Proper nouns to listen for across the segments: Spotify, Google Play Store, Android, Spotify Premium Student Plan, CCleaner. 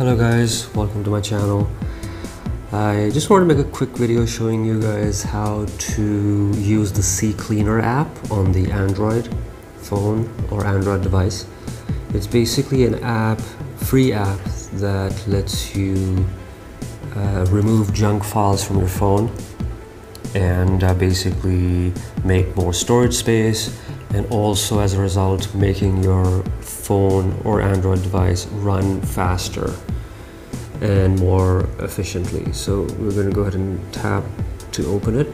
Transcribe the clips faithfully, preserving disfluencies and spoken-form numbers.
Hello guys, welcome to my channel. I just want to make a quick video showing you guys how to use the CCleaner app on the Android phone or Android device. It's basically an app, free app, that lets you uh, remove junk files from your phone and uh, basically make more storage space, and also as a result making your phone or Android device run faster and more efficiently. So we're going to go ahead and tap to open it.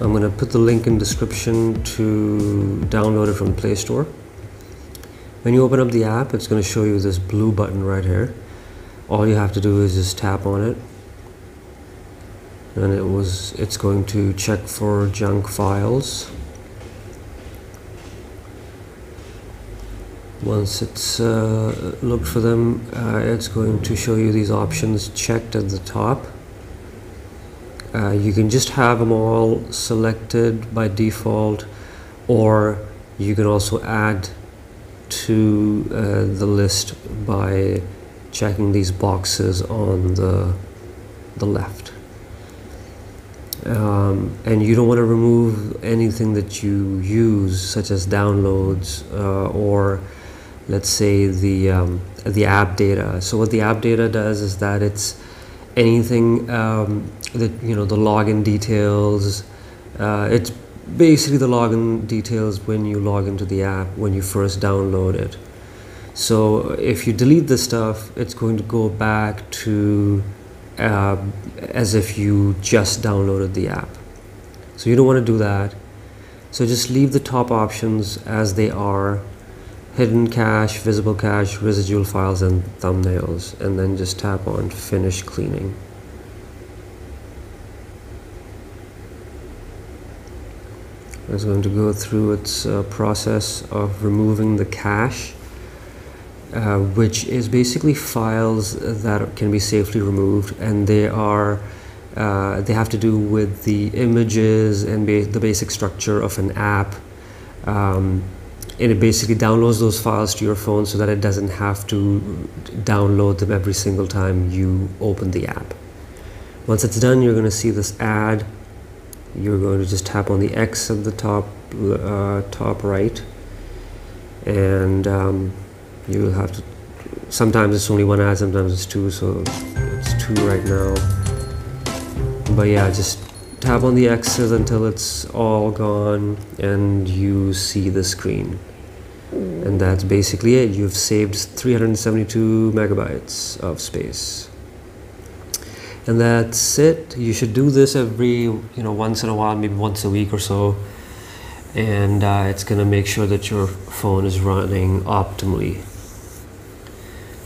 I'm going to put the link in description to download it from the Play Store. When you open up the app, it's going to show you this blue button right here. All you have to do is just tap on it, and it was it's going to check for junk files. Once it's uh, looked for them, uh, it's going to show you these options checked at the top. Uh, you can just have them all selected by default, or you can also add to uh, the list by checking these boxes on the, the left. Um, and you don't want to remove anything that you use, such as downloads uh, or let's say the um, the app data. So what the app data does is that it's anything um, that, you know, the login details. Uh, it's basically the login details when you log into the app when you first download it. So if you delete this stuff, it's going to go back to Uh, as if you just downloaded the app. So you don't want to do that. So just leave the top options as they are: hidden cache, visible cache, residual files, and thumbnails, and then just tap on finish cleaning. It's going to go through its uh, process of removing the cache, Uh, which is basically files that can be safely removed, and they are uh, they have to do with the images and ba the basic structure of an app, um, and it basically downloads those files to your phone so that it doesn't have to download them every single time you open the app. Once it's done, you're going to see this ad. You're going to just tap on the X at the top uh, top right, and um, you will have to, sometimes it's only one ad, sometimes it's two, so it's two right now. But yeah, just tap on the X's until it's all gone and you see the screen. And that's basically it. You've saved three hundred seventy-two megabytes of space. And that's it. You should do this every, you know, once in a while, maybe once a week or so. And uh, it's going to make sure that your phone is running optimally.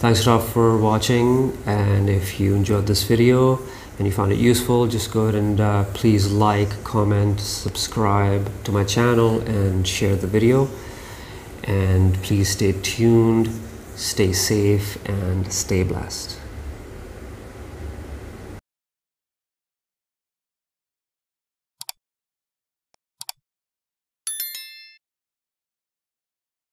Thanks a lot for watching, and if you enjoyed this video and you found it useful, just go ahead and uh, please like, comment, subscribe to my channel, and share the video. And please stay tuned, stay safe, and stay blessed.